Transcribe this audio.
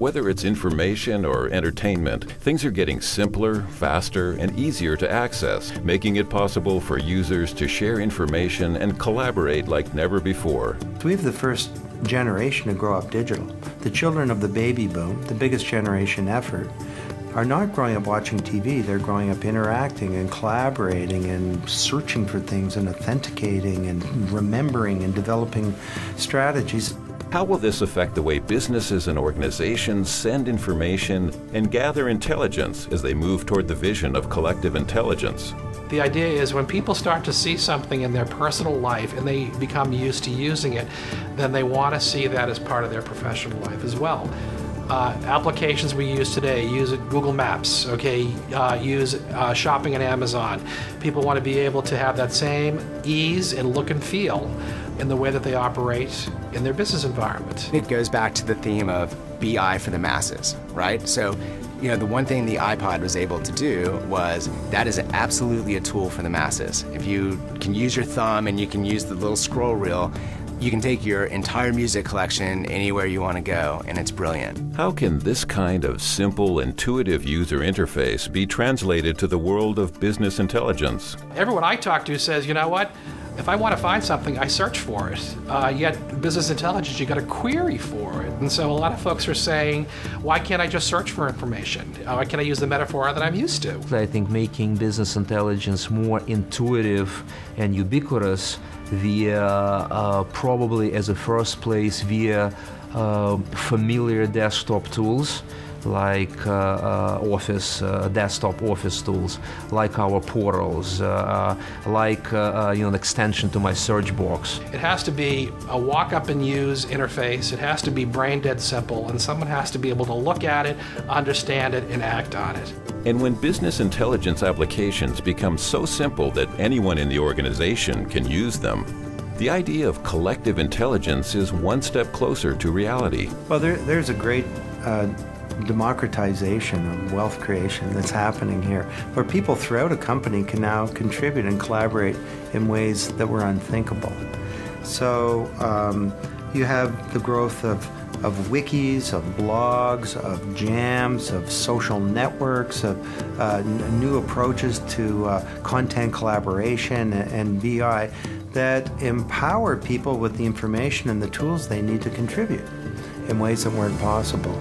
Whether it's information or entertainment, things are getting simpler, faster, and easier to access, making it possible for users to share information and collaborate like never before. We have the first generation to grow up digital. The children of the baby boom, the biggest generation effort, are not growing up watching TV, they're growing up interacting and collaborating and searching for things and authenticating and remembering and developing strategies. How will this affect the way businesses and organizations send information and gather intelligence as they move toward the vision of collective intelligence? The idea is when people start to see something in their personal life and they become used to using it, then they want to see that as part of their professional life as well. Applications we use today, use Google Maps, okay, use shopping on Amazon. People want to be able to have that same ease and look and feel in the way that they operate in their business environment. It goes back to the theme of BI for the masses, right? So, you know, the one thing the iPod was able to do was that is absolutely a tool for the masses. If you can use your thumb and you can use the little scroll reel, you can take your entire music collection anywhere you want to go, and it's brilliant. How can this kind of simple, intuitive user interface be translated to the world of business intelligence? Everyone I talk to says, you know what? If I want to find something, I search for it. Yet business intelligence, you got to query for it. And so a lot of folks are saying, why can't I just search for information? Why can't I use the metaphor that I'm used to? I think making business intelligence more intuitive and ubiquitous via probably as a first place via familiar desktop tools like office, desktop office tools, like our portals, like you know, an extension to my search box. It has to be a walk up and use interface. It has to be brain dead simple, and someone has to be able to look at it, understand it, and act on it. And when business intelligence applications become so simple that anyone in the organization can use them, the idea of collective intelligence is one step closer to reality. Well, there's a great democratization of wealth creation that's happening here, where people throughout a company can now contribute and collaborate in ways that were unthinkable. So you have the growth of wikis, of blogs, of jams, of social networks, of new approaches to content collaboration and BI that empower people with the information and the tools they need to contribute in ways that weren't possible.